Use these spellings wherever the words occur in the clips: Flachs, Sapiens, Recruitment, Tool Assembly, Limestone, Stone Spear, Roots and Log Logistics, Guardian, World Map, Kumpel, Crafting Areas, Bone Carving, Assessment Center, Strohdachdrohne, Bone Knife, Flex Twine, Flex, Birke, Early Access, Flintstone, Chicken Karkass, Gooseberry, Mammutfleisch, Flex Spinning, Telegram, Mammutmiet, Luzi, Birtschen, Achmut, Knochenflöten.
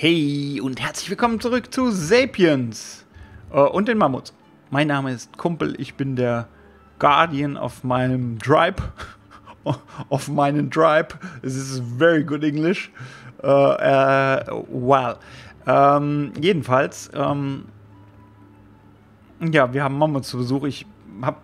Hey und herzlich willkommen zurück zu Sapiens und den Mammuts. Mein Name ist Kumpel, ich bin der Guardian auf meinem Tribe. Auf meinen Tribe. This is very good English. Jedenfalls, ja, wir haben Mammuts zu Besuch. Ich habe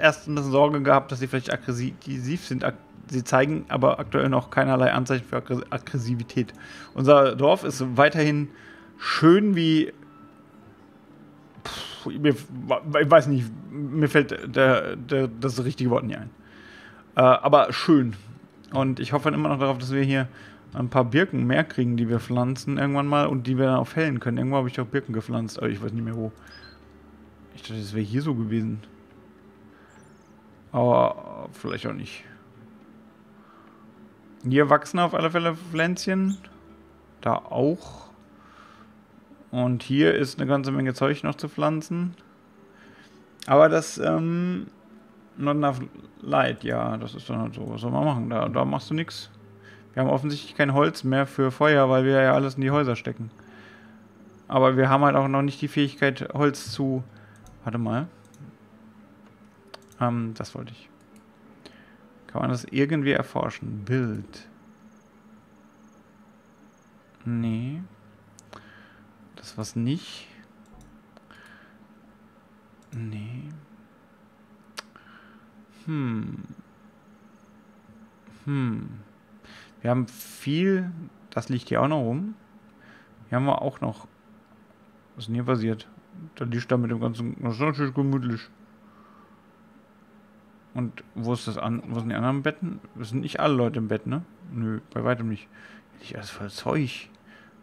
erst ein bisschen Sorge gehabt, dass sie vielleicht aggressiv sind. Sie zeigen aber aktuell noch keinerlei Anzeichen für Aggressivität. Unser Dorf ist weiterhin schön wie... ich weiß nicht, mir fällt das richtige Wort nicht ein. Aber schön. Und ich hoffe immer noch darauf, dass wir hier ein paar Birken mehr kriegen, die wir pflanzen irgendwann mal und die wir dann auch fällen können. Irgendwo habe ich auch Birken gepflanzt, aber ich weiß nicht mehr wo. Ich dachte, das wäre hier so gewesen. Aber vielleicht auch nicht. Hier wachsen auf alle Fälle Pflänzchen. Da auch. Und hier ist eine ganze Menge Zeug noch zu pflanzen. Aber das, not enough light, ja, das ist dann halt so. Was soll man machen? Da machst du nichts. Wir haben offensichtlich kein Holz mehr für Feuer, weil wir ja alles in die Häuser stecken. Aber wir haben halt auch noch nicht die Fähigkeit, Holz zu... Warte mal. Das wollte ich. Kann man das irgendwie erforschen? Bild. Nee. Das was nicht. Nee. Wir haben viel... Das liegt hier auch noch rum. Hier haben wir auch noch... Was ist denn hier passiert? Da liegt da mit dem ganzen... Das ist natürlich gemütlich. Und wo ist das an? Wo sind die anderen Betten? Das sind nicht alle Leute im Bett, ne? Nö, bei weitem nicht. Ich alles voll Zeug.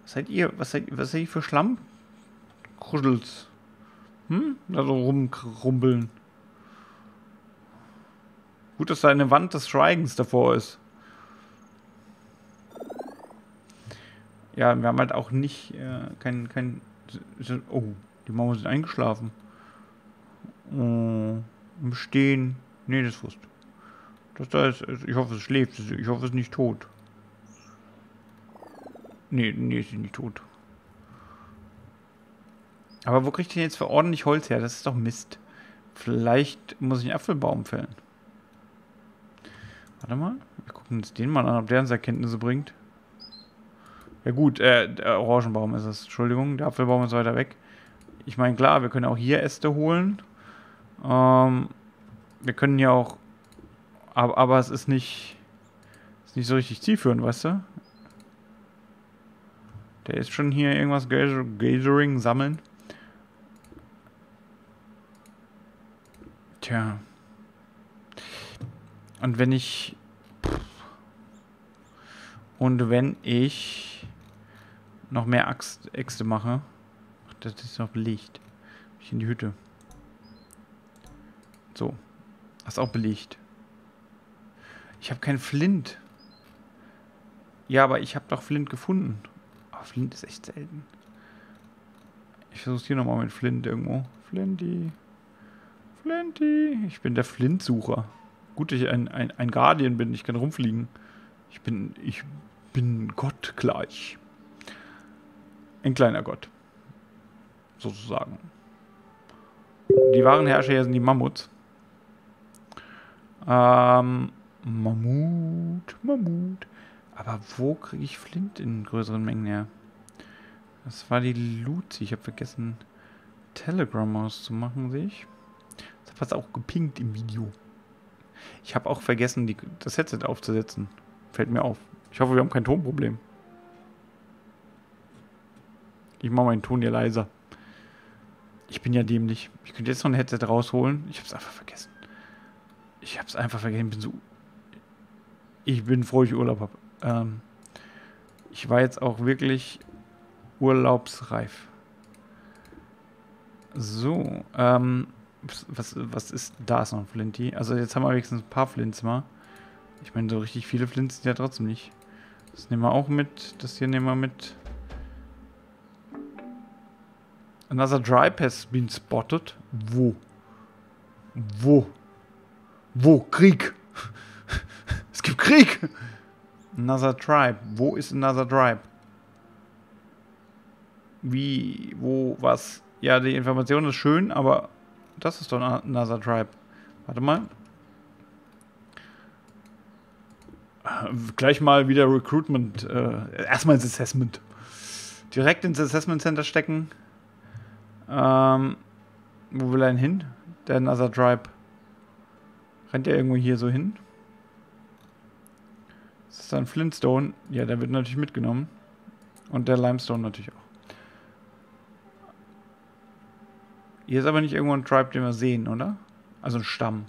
Was seid ihr? Was seid ihr für Schlamm? Kruschels. Da so rumrumpeln. Gut, dass da eine Wand des Schweigens davor ist. Ja, wir haben halt auch nicht oh, die Mauern sind eingeschlafen. Oh, im Stehen. Nee, das wusste ich. Ich hoffe, es schläft. Ich hoffe, es ist nicht tot. Nee, es ist nicht tot. Aber wo kriegt ihr jetzt für ordentlich Holz her? Das ist doch Mist. Vielleicht muss ich einen Apfelbaum fällen. Warte mal. Wir gucken uns den mal an, ob der uns Erkenntnisse bringt. Ja gut, der Orangenbaum ist das. Entschuldigung, der Apfelbaum ist weiter weg. Ich meine, klar, wir können auch hier Äste holen. Wir können ja auch... Aber es ist nicht... so richtig zielführend, weißt du? Der ist schon hier irgendwas Gathering, sammeln. Tja. Und wenn ich... noch mehr Äxte mache... Ach, das ist noch belegt. Ich in die Hütte. So. Das ist auch belegt. Ich habe keinen Flint. Ja, aber ich habe doch Flint gefunden. Aber Flint ist echt selten. Ich versuche es hier nochmal mit Flint irgendwo. Flinty. Flinty. Ich bin der Flintsucher. Gut, dass ich ein Guardian bin. Ich kann rumfliegen. Ich bin Gott gleich. Ein kleiner Gott. Sozusagen. Die wahren Herrscher hier sind die Mammuts. Mammut. Aber wo kriege ich Flint in größeren Mengen her? Das war die Luzi. Ich habe vergessen, Telegram auszumachen, sehe ich. Das hat was auch gepinkt im Video. Ich habe auch vergessen, das Headset aufzusetzen. Fällt mir auf. Ich hoffe, wir haben kein Tonproblem. Ich mache meinen Ton hier leiser. Ich bin ja dämlich. Ich könnte jetzt noch ein Headset rausholen. Ich habe es einfach vergessen. Ich bin froh, ich Urlaub habe. Ich war jetzt auch wirklich urlaubsreif. So, was ist... Da ist noch ein Flinty. Also jetzt haben wir wenigstens ein paar Flints mal. Ich meine, so richtig viele Flints sind ja trotzdem nicht. Das nehmen wir auch mit. Das hier nehmen wir mit. Another tribe has been spotted. Wo? Krieg! Es gibt Krieg! Another tribe. Wo ist another tribe? wie, wo, was. Ja, die Information ist schön, aber das ist doch another tribe. Warte mal. Gleich mal wieder Recruitment. Erstmal ins Assessment. Direkt ins Assessment Center stecken. Wo will er denn hin? Der Another Tribe. Rennt er irgendwo hier so hin? Das ist dann Flintstone. Ja, der wird natürlich mitgenommen. Und der Limestone natürlich auch. Hier ist aber nicht irgendwo ein Tribe, den wir sehen, oder? Also ein Stamm.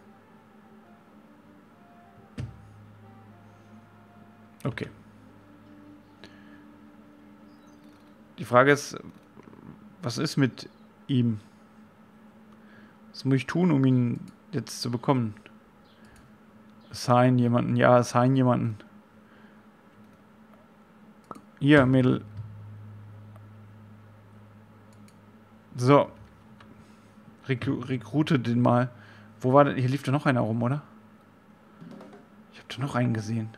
Okay. Die Frage ist, was ist mit ihm? Was muss ich tun, um ihn jetzt zu bekommen? Assign jemanden. Ja, assign jemanden. Hier, Mädel. So. Rekrute den mal. Wo war denn? Hier lief doch noch einer rum, oder? Ich habe da noch einen gesehen.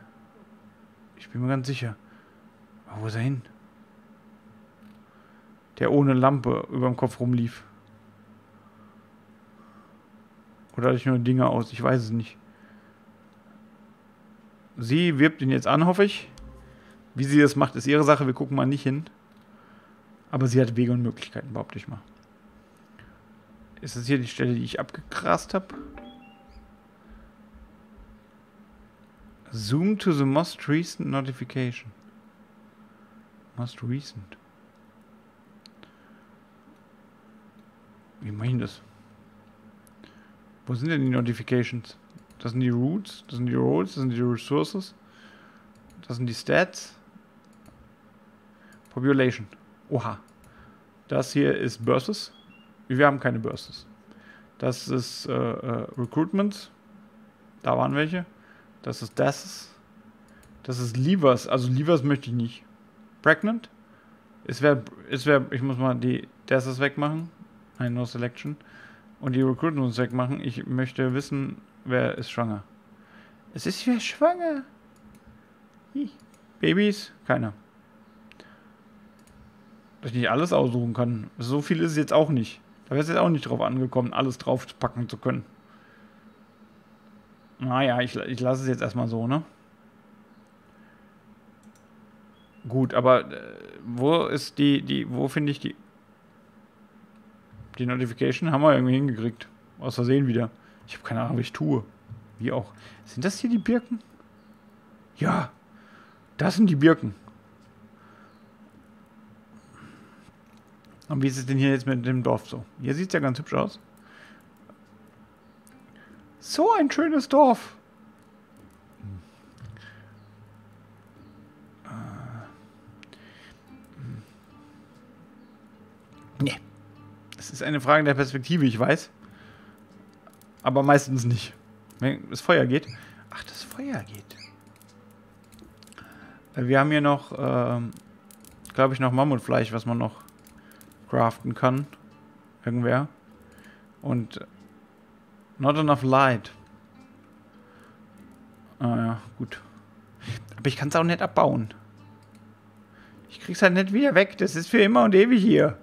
Ich bin mir ganz sicher. Aber wo ist er hin? Der ohne Lampe über dem Kopf rumlief. Oder hatte ich nur Dinge aus? Ich weiß es nicht. Sie wirbt ihn jetzt an, hoffe ich. Wie sie das macht, ist ihre Sache. Wir gucken mal nicht hin. Aber sie hat Wege und Möglichkeiten, behaupte ich mal. Ist das hier die Stelle, die ich abgegrast habe? Zoom to the most recent notification. Most recent. Wie mache ich das? Wo sind denn die Notifications? Das sind die Roots, das sind die Roles, das sind die Resources. Das sind die Stats. Population. Oha. Das hier ist Birches. Wir haben keine Birches. Das ist Recruitment. Da waren welche. Das ist das. Das ist Levers. Also Levers möchte ich nicht. Pregnant. Ich muss mal die das wegmachen. Nein, No Selection. Und die Recruitment wegmachen. Ich möchte wissen, wer ist schwanger. Es ist wer schwanger. Hi. Babys? Keiner. Dass ich nicht alles aussuchen kann. So viel ist es jetzt auch nicht. Da wäre es jetzt auch nicht drauf angekommen, alles drauf packen zu können. Naja, ich lasse es jetzt erstmal so, ne? Gut, aber wo ist wo finde ich die? Die Notification haben wir irgendwie hingekriegt. Aus Versehen wieder. Ich habe keine Ahnung, was ich tue. Wie auch. Sind das hier die Birken? Ja, das sind die Birken. Und wie ist es denn hier jetzt mit dem Dorf so? Hier sieht es ja ganz hübsch aus. So ein schönes Dorf. Nee. Es ist eine Frage der Perspektive, ich weiß. Aber meistens nicht. Wenn das Feuer geht. Ach, das Feuer geht. Wir haben hier noch, glaube ich, noch Mammutfleisch, was man noch craften kann. Irgendwer. Und not enough light. Ah ja, gut. Aber ich kann es auch nicht abbauen. Ich krieg's halt nicht wieder weg. Das ist für immer und ewig hier.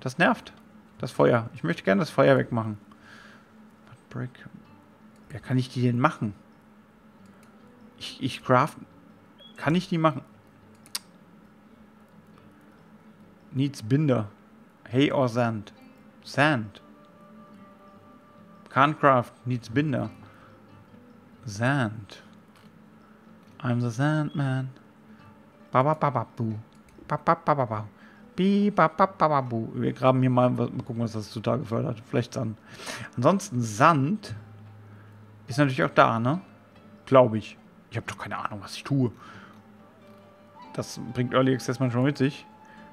Das nervt. Das Feuer. Ich möchte gerne das Feuer wegmachen. Ja, kann ich die denn machen? Ich craften. Kann ich die machen? Needs Binder. Hay or Sand. Sand. Can't craft, needs Binder. Sand. I'm the Sandman. Bababababoo. Babababababoo. Bibababababoo. Wir graben hier mal, mal gucken, was das total gefördert. Vielleicht Sand. Ansonsten Sand ist natürlich auch da, ne? Glaube ich. Ich habe doch keine Ahnung, was ich tue. Das bringt Early Access manchmal mit sich.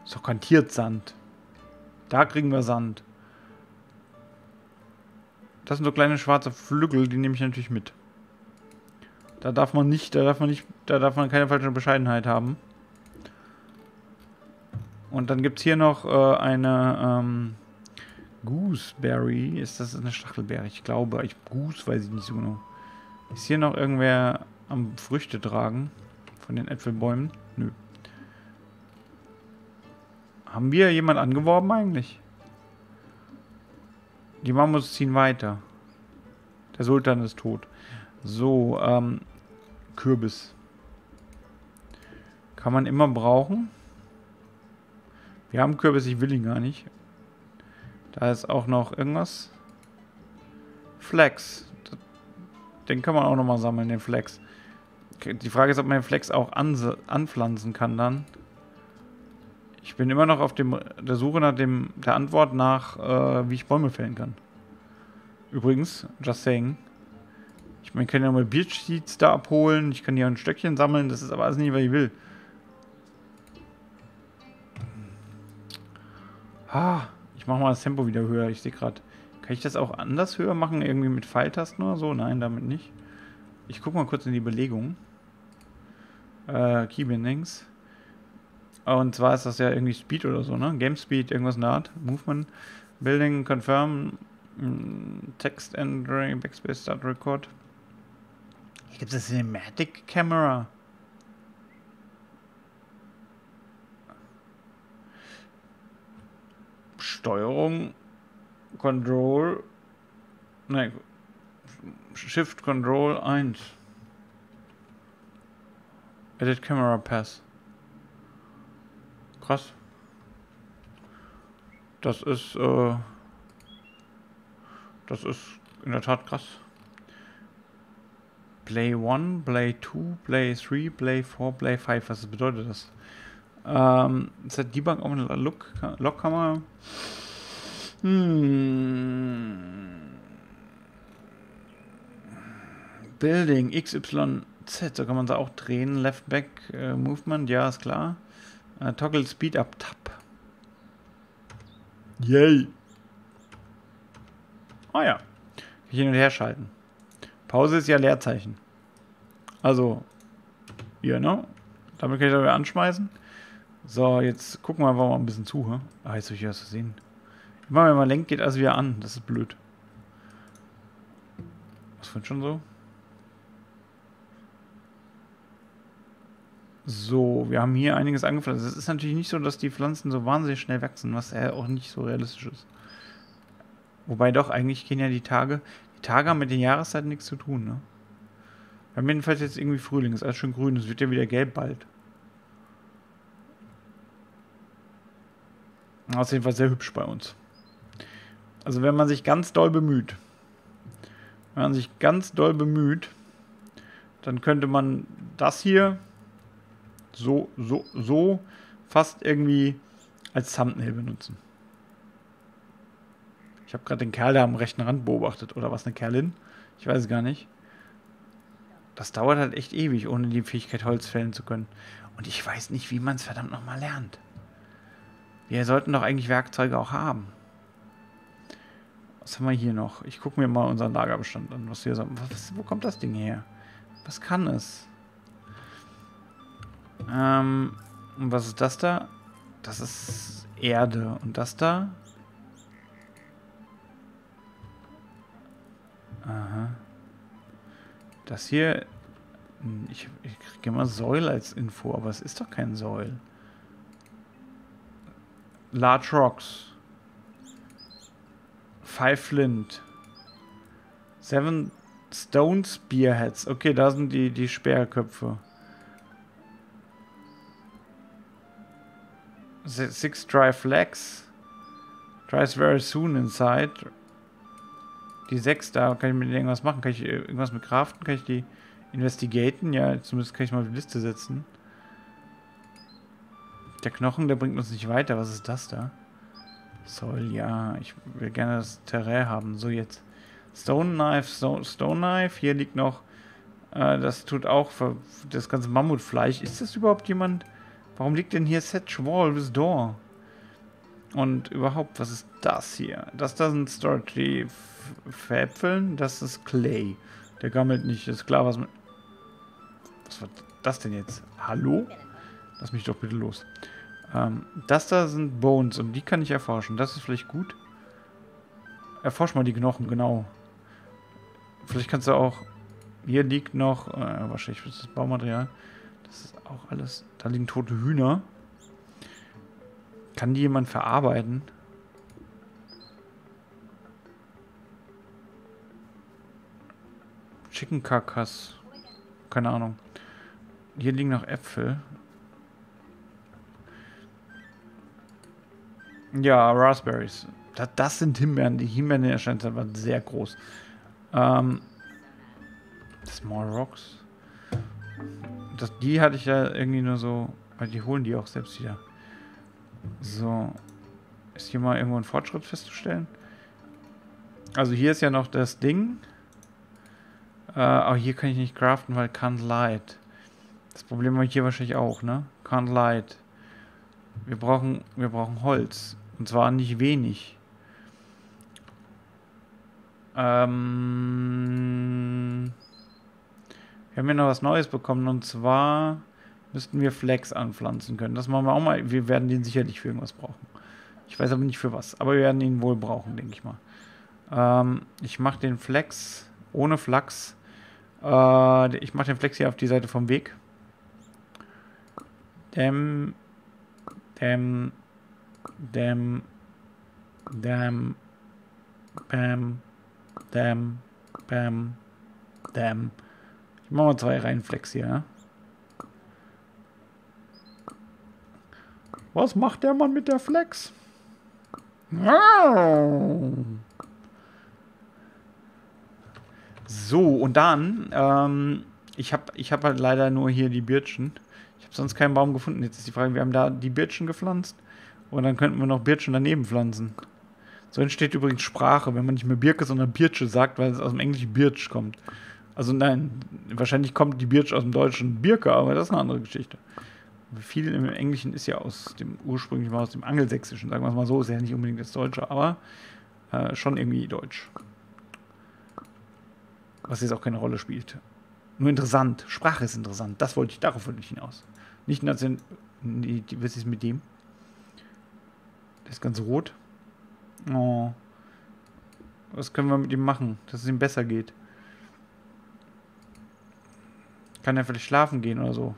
Ist doch garantiert Sand. Da kriegen wir Sand. Das sind so kleine schwarze Flügel, die nehme ich natürlich mit. Da darf man keine falsche Bescheidenheit haben. Und dann gibt es hier noch eine Gooseberry. Ist das eine Stachelbeere? Ich glaube, Goose weiß ich nicht so genau. Ist hier noch irgendwer am Früchte tragen? Von den Äpfelbäumen? Nö. Haben wir jemanden angeworben eigentlich? Die Mammuts ziehen weiter. Der Sultan ist tot. So, Kürbis. Kann man immer brauchen. Wir haben Kürbis, ich will ihn gar nicht. Da ist auch noch irgendwas. Flex. Den kann man auch nochmal sammeln, den Flex. Die Frage ist, ob man den Flex auch anpflanzen kann dann. Ich bin immer noch auf der Suche nach der Antwort nach, wie ich Bäume fällen kann. Übrigens, just saying. Ich kann ja mal Birch Seeds da abholen. Ich kann hier ein Stöckchen sammeln. Das ist aber alles nicht, was ich will. Ich mache mal das Tempo wieder höher. Ich sehe gerade. Kann ich das auch anders höher machen? Irgendwie mit Pfeiltasten oder so? Nein, damit nicht. Ich gucke mal kurz in die Belegung. Keybindings. Und zwar ist das ja irgendwie Speed oder so, ne? Game Speed, irgendwas in der Art. Movement, Building, Confirm, Text Entering, Backspace, Start Record. Hier gibt es eine Cinematic Camera. Steuerung. Control, nein, Shift Control 1. Edit Camera Pass. Krass. Das ist in der Tat krass. Play 1, Play 2, Play 3, Play 4, Play 5. Was bedeutet das? Set Debug auf eine Log-Kamera. Building, XYZ, so kann man sie auch drehen. Left Back Movement, ja, ist klar. Toggle Speed Up Tab. Yay! Ah ja. Hin und her schalten. Pause ist ja Leerzeichen. Also, hier, ne? Damit kann ich das wieder anschmeißen. So, jetzt gucken wir einfach mal ein bisschen zu. He? Jetzt habe ich was gesehen. Immer wenn man lenkt, geht alles wieder an. Das ist blöd. Was wird schon so? So, wir haben hier einiges angepflanzt. Es ist natürlich nicht so, dass die Pflanzen so wahnsinnig schnell wachsen, was ja auch nicht so realistisch ist. Wobei doch, eigentlich gehen ja die Tage. Die Tage haben mit den Jahreszeiten nichts zu tun, ne? Wir haben jedenfalls jetzt irgendwie Frühling, ist alles schön grün, es wird ja wieder gelb bald. Das ist jedenfalls sehr hübsch bei uns. Also wenn man sich ganz doll bemüht, dann könnte man das hier so fast irgendwie als Thumbnail benutzen. Ich habe gerade den Kerl da am rechten Rand beobachtet, oder was, eine Kerlin? Ich weiß es gar nicht. Das dauert halt echt ewig, ohne die Fähigkeit Holz fällen zu können. Und ich weiß nicht, wie man es verdammt nochmal lernt. Wir sollten doch eigentlich Werkzeuge auch haben. Was haben wir hier noch? Ich gucke mir mal unseren Lagerbestand an. Was hier so, wo kommt das Ding her? Was kann es? Und was ist das da? Das ist Erde. Und das da? Aha. Das hier... Ich kriege immer Säul als Info, aber es ist doch kein Säul. Large Rocks. 5 Flint. 7 Stone Spearheads. Okay, da sind die Speerköpfe. 6 Dry Flags. Dries very soon inside. Die 6 da, kann ich mit denen irgendwas machen? Kann ich irgendwas mit craften? Kann ich die investigaten? Ja, zumindest kann ich mal auf die Liste setzen. Der Knochen, der bringt uns nicht weiter. Was ist das da? Soll, ja. Ich will gerne das Terrain haben. So, jetzt. Stone Knife, Stone Knife. Hier liegt noch... das tut auch für das ganze Mammutfleisch. Ist das überhaupt jemand... Warum liegt denn hier Set Wall with Door? Und überhaupt, was ist das hier? Das da sind Storage Veräpfeln. Das ist Clay. Der gammelt nicht. Das ist klar, was... Was war das denn jetzt? Hallo? Lass mich doch bitte los. Das da sind Bones und die kann ich erforschen. Das ist vielleicht gut. Erforsch mal die Knochen, genau. Vielleicht kannst du auch... Hier liegt noch... wahrscheinlich ist das Baumaterial. Das ist auch alles... Da liegen tote Hühner. Kann die jemand verarbeiten? Chicken Karkass. Keine Ahnung. Hier liegen noch Äpfel. Ja, Raspberries. Das sind Himbeeren. Die Himbeeren erscheint aber sehr groß. Small Rocks. Die hatte ich ja irgendwie nur so. Weil die holen die auch selbst wieder. So. Ist hier mal irgendwo ein Fortschritt festzustellen? Also hier ist ja noch das Ding. Aber hier kann ich nicht craften, weil can't light. Das Problem habe ich hier wahrscheinlich auch, ne? Can't light. Wir brauchen Holz. Und zwar nicht wenig. Wir haben hier noch was Neues bekommen. Und zwar müssten wir Flex anpflanzen können. Das machen wir auch mal. Wir werden den sicherlich für irgendwas brauchen. Ich weiß aber nicht für was. Aber wir werden ihn wohl brauchen, denke ich mal. Ich mache den Flex ohne Flachs. Ich mache den Flex hier auf die Seite vom Weg. Ich mache mal 2 Reihen Flex hier. Ne? Was macht der Mann mit der Flex? So, und dann, ich hab halt leider nur hier die Birtschen. Ich habe sonst keinen Baum gefunden. Jetzt ist die Frage, wir haben da die Birtschen gepflanzt und dann könnten wir noch Birtschen daneben pflanzen. So entsteht übrigens Sprache, wenn man nicht mehr Birke, sondern Birche sagt, weil es aus dem Englischen Birch kommt. Also nein, wahrscheinlich kommt die Birch aus dem Deutschen Birke, aber das ist eine andere Geschichte. Viel im Englischen ist ja aus dem ursprünglich mal aus dem Angelsächsischen, sagen wir es mal so, ist ja nicht unbedingt das Deutsche, aber schon irgendwie Deutsch. Was jetzt auch keine Rolle spielt. Nur interessant, Sprache ist interessant, darauf wollte ich hinaus. Nicht national, was ist mit dem? Der ist ganz rot. Oh. Was können wir mit ihm machen, dass es ihm besser geht? Kann er vielleicht schlafen gehen oder so?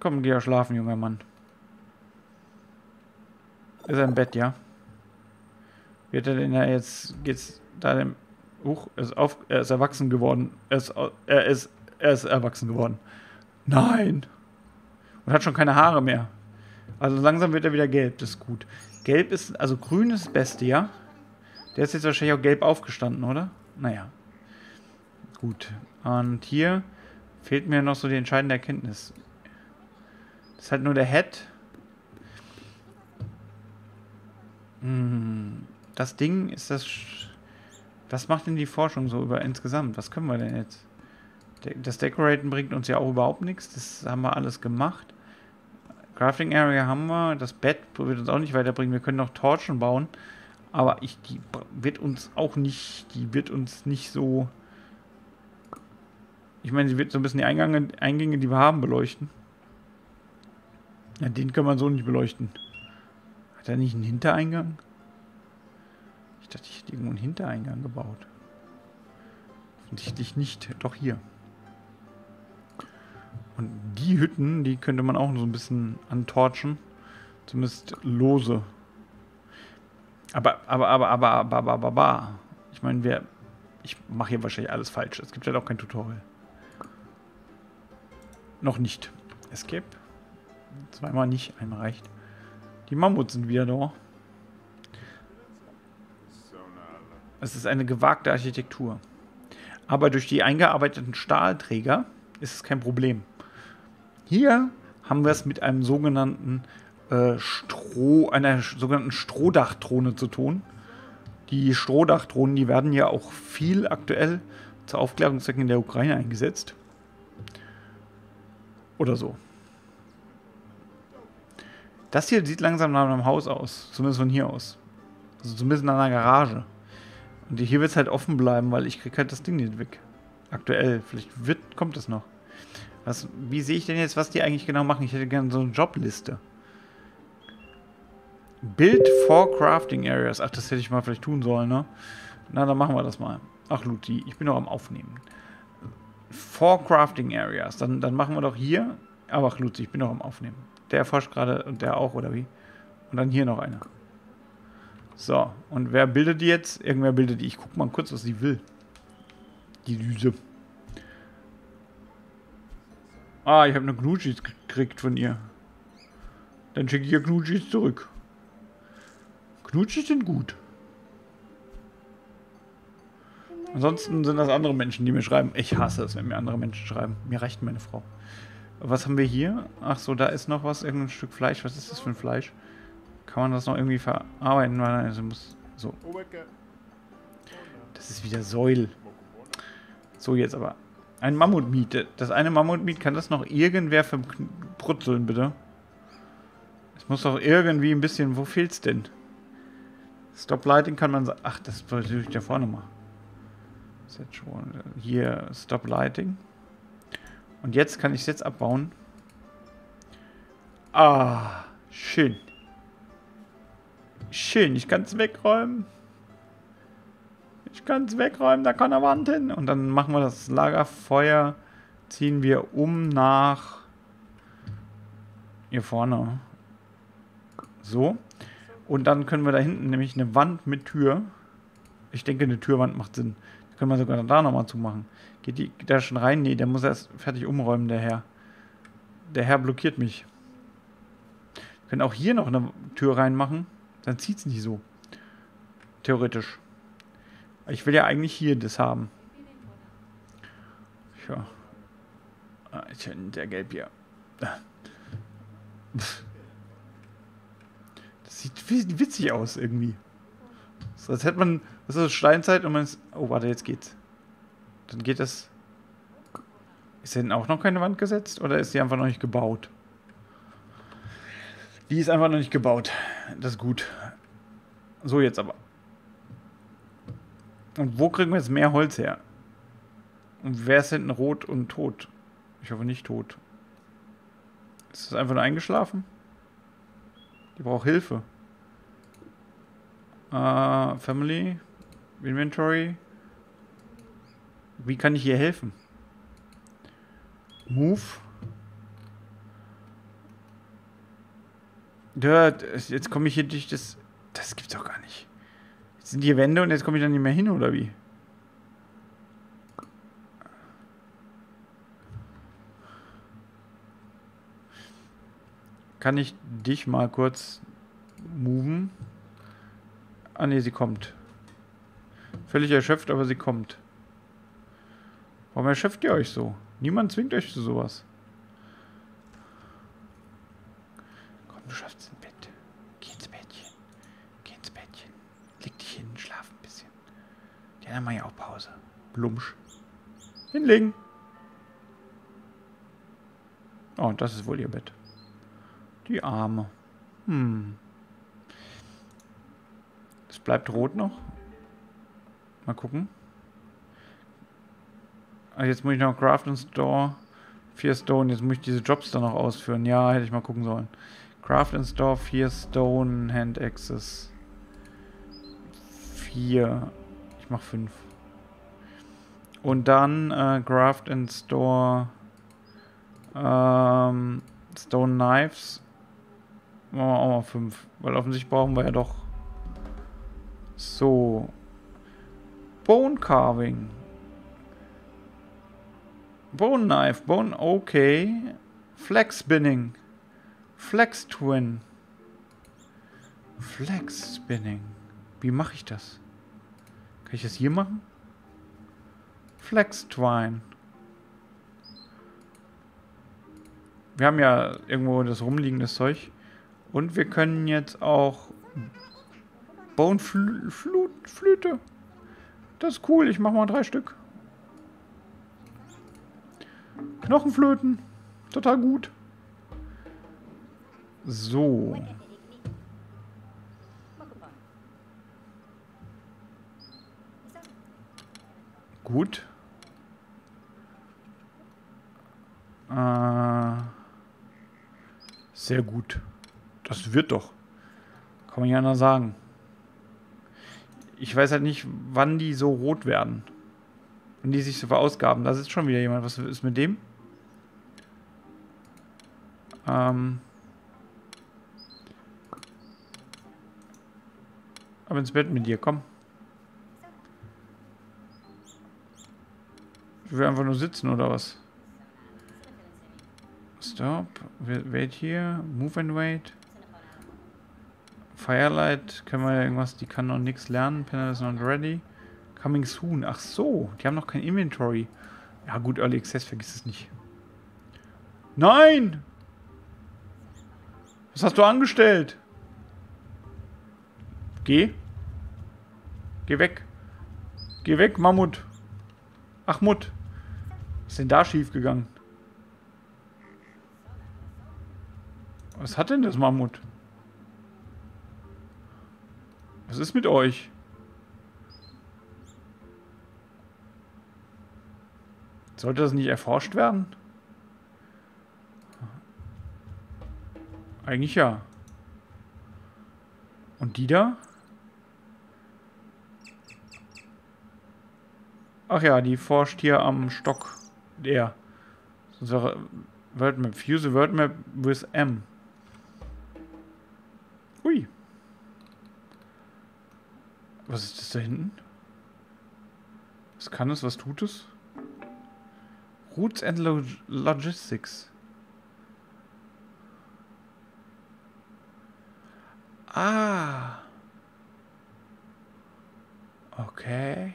Komm, geh ja schlafen, junger Mann. Ist er im Bett, ja? Wird er denn da jetzt... Geht's da dem... Huch, er ist erwachsen geworden. Er ist erwachsen geworden. Nein! Und hat schon keine Haare mehr. Also langsam wird er wieder gelb, das ist gut. Gelb ist... Also grün ist das Beste, ja? Der ist jetzt wahrscheinlich auch gelb aufgestanden, oder? Naja. Gut. Und hier fehlt mir noch so die entscheidende Erkenntnis. Das ist halt nur der Head. Das Ding ist das... Was macht denn die Forschung so über insgesamt? Was können wir denn jetzt? Das Decoraten bringt uns ja auch überhaupt nichts. Das haben wir alles gemacht. Crafting Area haben wir. Das Bett wird uns auch nicht weiterbringen. Wir können noch Torchen bauen. Aber die wird uns nicht so... Ich meine, sie wird so ein bisschen die Eingänge, die wir haben, beleuchten. Ja, den kann man so nicht beleuchten. Hat er nicht einen Hintereingang? Ich dachte, ich hätte irgendwo einen Hintereingang gebaut. Offensichtlich nicht. Doch hier. Und die Hütten, die könnte man auch so ein bisschen antorchen. Zumindest lose. Aber. Ich meine, ich mache hier wahrscheinlich alles falsch. Es gibt halt auch kein Tutorial. Noch nicht. Escape. Zweimal nicht, einmal reicht. Die Mammuts sind wieder da. Es ist eine gewagte Architektur. Aber durch die eingearbeiteten Stahlträger ist es kein Problem. Hier haben wir es mit einem sogenannten einer sogenannten Strohdachdrohne zu tun. Die Strohdachdrohnen, die werden ja auch viel aktuell zur Aufklärungszwecken in der Ukraine eingesetzt. Oder so. Das hier sieht langsam nach einem Haus aus. Zumindest von hier aus. Also zumindest nach einer Garage. Und hier wird es halt offen bleiben, weil ich kriege halt das Ding nicht weg. Aktuell. Vielleicht kommt es noch. Wie sehe ich denn jetzt, was die eigentlich genau machen? Ich hätte gerne so eine Jobliste. Build for Crafting Areas. Ach, das hätte ich mal vielleicht tun sollen, ne? Na, dann machen wir das mal. Ach, Luzi, ich bin noch am Aufnehmen. For Crafting Areas. Dann machen wir doch hier... Aber ach, Luzi, ich bin noch am Aufnehmen. Der forscht gerade und der auch, oder wie? Und dann hier noch einer. So, und wer bildet die jetzt? Irgendwer bildet die. Ich guck mal kurz, was die will. Die Düse. Ah, ich habe eine Knutschis gekriegt von ihr. Dann schicke ich ihr Knutschis zurück. Knutschis sind gut. Ansonsten sind das andere Menschen, die mir schreiben. Ich hasse es, wenn mir andere Menschen schreiben. Mir reicht meine Frau. Was haben wir hier? Ach so, da ist noch was. Irgendein Stück Fleisch. Was ist das für ein Fleisch? Kann man das noch irgendwie verarbeiten? Nein, also muss... So. Das ist wieder Säul. So, jetzt aber. Ein Mammutmiet. Das eine Mammutmiet, kann das noch irgendwer verbrutzeln, bitte? Es muss doch irgendwie ein bisschen... Wo fehlt's denn? Stoplighting kann man... Ach, das wollte ich da vorne machen. Das ist jetzt schon... Hier, Stoplighting. Und jetzt kann ich es jetzt abbauen. Ah, schön. Schön, ich kann es wegräumen. Ich kann es wegräumen, da kann eine Wand hin. Und dann machen wir das Lagerfeuer, ziehen wir um nach hier vorne. So. Und dann können wir da hinten nämlich eine Wand mit Tür. Ich denke, eine Türwand macht Sinn. Da können wir sogar da nochmal zumachen. Geht die da schon rein? Nee, der muss erst fertig umräumen, der Herr. Der Herr blockiert mich. Wir können auch hier noch eine Tür reinmachen. Dann zieht es nicht so. Theoretisch. Ich will ja eigentlich hier das haben. Ja. Ah, ich bin der Gelbbier. Das sieht witzig aus irgendwie. So, als hätte man... Das ist Steinzeit und man ist... Oh, warte, jetzt geht's. Dann geht das... Ist denn auch noch keine Wand gesetzt? Oder ist die einfach noch nicht gebaut? Die ist einfach noch nicht gebaut. Das ist gut. So, jetzt aber. Und wo kriegen wir jetzt mehr Holz her? Und wer ist hinten rot und tot? Ich hoffe nicht tot. Ist das einfach nur eingeschlafen? Die braucht Hilfe. Family. Inventory. Wie kann ich ihr helfen? Move. Jetzt komme ich hier durch das... Das gibt's doch gar nicht. Jetzt sind hier Wände und jetzt komme ich dann nicht mehr hin, oder wie? Kann ich dich mal kurz moven? Ah ne, sie kommt. Völlig erschöpft, aber sie kommt. Warum erschöpft ihr euch so? Niemand zwingt euch zu sowas. Komm, du schaffst es. Dann mache ich auch Pause. Blumsch. Hinlegen. Oh, und das ist wohl ihr Bett. Die Arme. Hm. Es bleibt rot noch. Mal gucken. Also jetzt muss ich noch Crafting Store. 4 Stone. Jetzt muss ich diese Jobs dann noch ausführen. Ja, hätte ich mal gucken sollen. Crafting Store, 4 Stone, Hand Access. 4. Ich mach 5. Und dann Craft and Store Stone Knives. Machen wir auch mal 5. Weil offensichtlich brauchen wir ja doch. So. Bone Carving. Bone Knife. Bone, okay. Flex Spinning. Flex Twine. Flex Spinning. Wie mache ich das? Kann ich das hier machen? Flex Twine. Wir haben ja irgendwo das rumliegende Zeug. Und wir können jetzt auch Boneflöte. Das ist cool, ich mache mal 3 Stück. Knochenflöten. Total gut. So. Gut. Sehr gut. Das wird doch. Kann man ja noch sagen. Ich weiß halt nicht, wann die so rot werden. Wenn die sich so verausgaben. Da sitzt schon wieder jemand. Was ist mit dem? Ab ins Bett mit dir, komm. Ich will einfach nur sitzen, oder was? Stop. Wait here. Move and wait. Firelight. Können wir irgendwas? Die kann noch nichts lernen. Panel is not ready. Coming soon. Ach so. Die haben noch kein Inventory. Ja gut, Early Access, vergiss es nicht. Nein! Was hast du angestellt? Geh. Geh weg. Geh weg, Mammut. Achmut. Was ist denn da schief gegangen? Was hat denn das Mammut? Was ist mit euch? Sollte das nicht erforscht werden? Eigentlich ja. Und die da? Ach ja, die forscht hier am Stock. Der. Unsere World Map. Fuse the World Map with M. Ui. Was ist das da hinten? Was kann es? Was tut es? Roots and Log Logistics. Ah. Okay.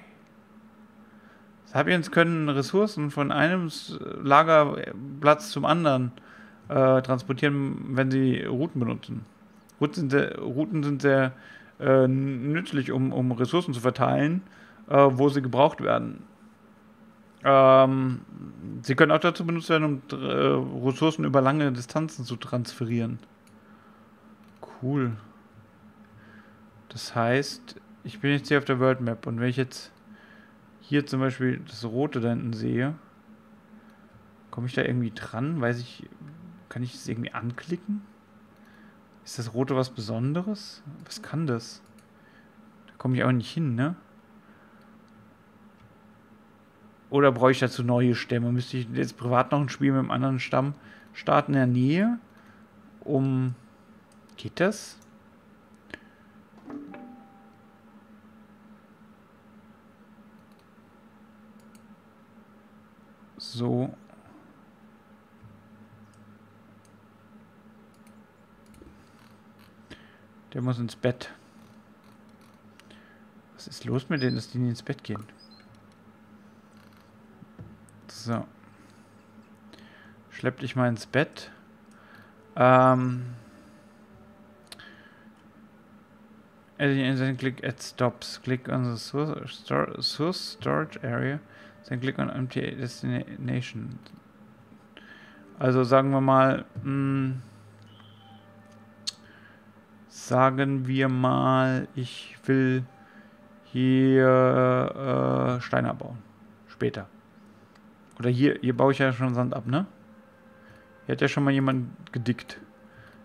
Sapiens können Ressourcen von einem Lagerplatz zum anderen transportieren, wenn sie Routen benutzen. Routen sind sehr nützlich, um Ressourcen zu verteilen, wo sie gebraucht werden. Sie können auch dazu benutzt werden, um Ressourcen über lange Distanzen zu transferieren. Cool. Das heißt, ich bin jetzt hier auf der World Map und wenn ich jetzt hier zum Beispiel das Rote da hinten sehe, komme ich da irgendwie dran? Weiß ich, kann ich das irgendwie anklicken? Ist das Rote was Besonderes? Was kann das? Da komme ich auch nicht hin, ne? Oder brauche ich dazu neue Stämme? Müsste ich jetzt privat noch ein Spiel mit einem anderen Stamm starten in der Nähe? Um... Geht das? So. Der muss ins Bett. Was ist los mit denen, dass die nicht ins Bett gehen? So. Schlepp dich mal ins Bett. Then click at stops. Click on the source storage area. Then click on empty destination. Also sagen wir mal... ich will hier Steine abbauen. Später. Oder hier baue ich ja schon Sand ab, ne? Hier hat ja schon mal jemand gedickt.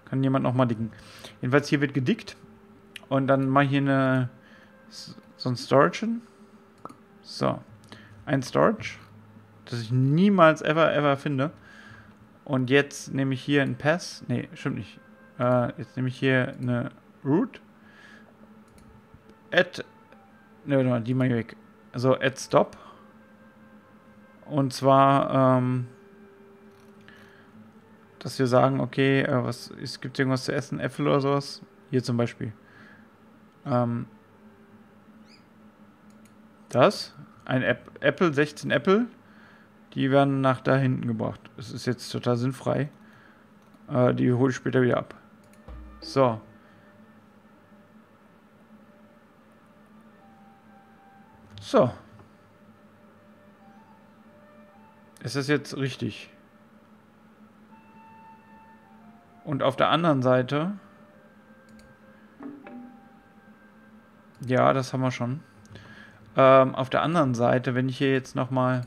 Kann jemand nochmal dicken. Jedenfalls hier wird gedickt. Und dann mache ich hier so ein Storage. So. Ein Storage. Das ich niemals ever finde. Und jetzt nehme ich hier einen Pass. Ne, stimmt nicht. Jetzt nehme ich hier eine Root. Ne, die mache ich weg. Also add stop. Und zwar, dass wir sagen, okay, gibt es irgendwas zu essen? Äpfel oder sowas? Hier zum Beispiel. Ein Apple, 16 Äpfel. Die werden nach da hinten gebracht. Das ist jetzt total sinnfrei. Die hole ich später wieder ab. So. So. Ist das jetzt richtig? Und auf der anderen Seite... Ja, das haben wir schon. Auf der anderen Seite, wenn ich hier jetzt nochmal...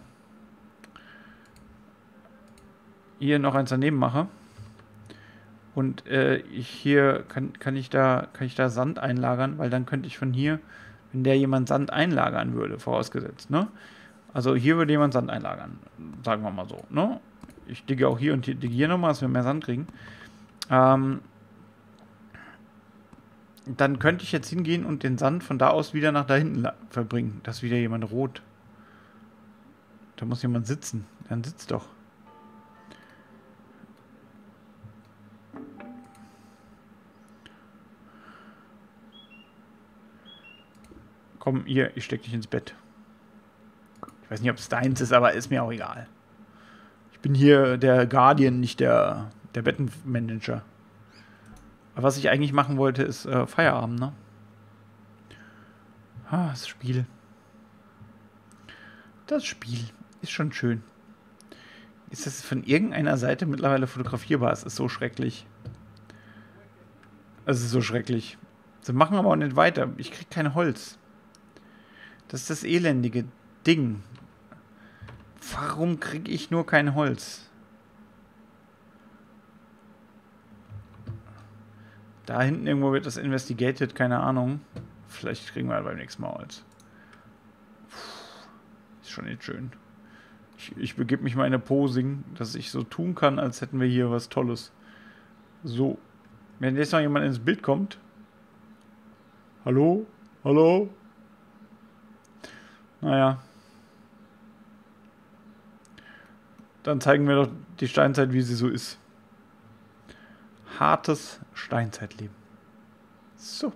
Hier noch eins daneben mache. Und kann ich da Sand einlagern, weil dann könnte ich von hier, wenn der jemand Sand einlagern würde, vorausgesetzt, ne? Also hier würde jemand Sand einlagern, sagen wir mal so, ne? Ich digge auch hier und hier nochmal, dass wir mehr Sand kriegen. Dann könnte ich jetzt hingehen und den Sand von da aus wieder nach da hinten verbringen. Da ist wieder jemand rot. Da muss jemand sitzen. Dann sitzt doch. Komm, hier, ich steck dich ins Bett. Ich weiß nicht, ob es deins ist, aber ist mir auch egal. Ich bin hier der Guardian, nicht der Bettenmanager. Aber was ich eigentlich machen wollte, ist Feierabend, ne? Ah, das Spiel. Das Spiel ist schon schön. Ist das von irgendeiner Seite mittlerweile fotografierbar? Es ist so schrecklich. Es ist so schrecklich. Sie machen aber auch nicht weiter. Ich krieg kein Holz. Das ist das elendige Ding. Warum kriege ich nur kein Holz? Da hinten irgendwo wird das investigated, keine Ahnung. Vielleicht kriegen wir halt beim nächsten Mal Holz. Ist schon nicht schön. Ich begebe mich mal in eine Posing, dass ich so tun kann, als hätten wir hier was Tolles. So. Wenn jetzt noch jemand ins Bild kommt. Hallo? Hallo? Naja. Dann zeigen wir doch die Steinzeit, wie sie so ist. Hartes Steinzeitleben. So.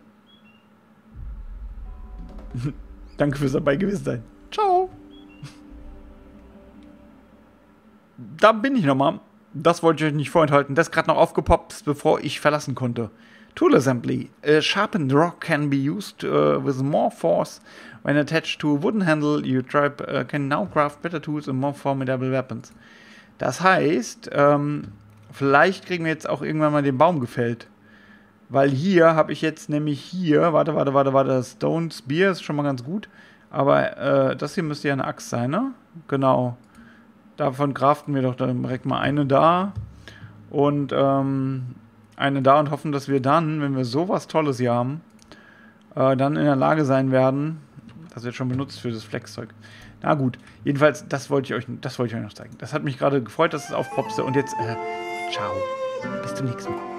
Danke fürs dabei gewesen sein. Ciao. Da bin ich nochmal. Das wollte ich euch nicht vorenthalten. Das ist gerade noch aufgepoppt, bevor ich verlassen konnte. Tool Assembly. A sharpened rock can be used with more force when attached to a wooden handle. Your tribe can now craft better tools and more formidable weapons. Das heißt, vielleicht kriegen wir jetzt auch irgendwann mal den Baum gefällt. Weil hier habe ich jetzt nämlich hier, warte, das Stone Spear ist schon mal ganz gut. Aber das hier müsste ja eine Axt sein, ne? Genau. Davon craften wir doch dann direkt mal eine da. Und, eine da und hoffen, dass wir dann, wenn wir sowas Tolles hier haben, dann in der Lage sein werden. Das wird schon benutzt für das Flex-Zeug. Na gut, jedenfalls, das wollte ich euch noch zeigen. Das hat mich gerade gefreut, dass es aufpopste. Und jetzt, ciao. Bis zum nächsten Mal.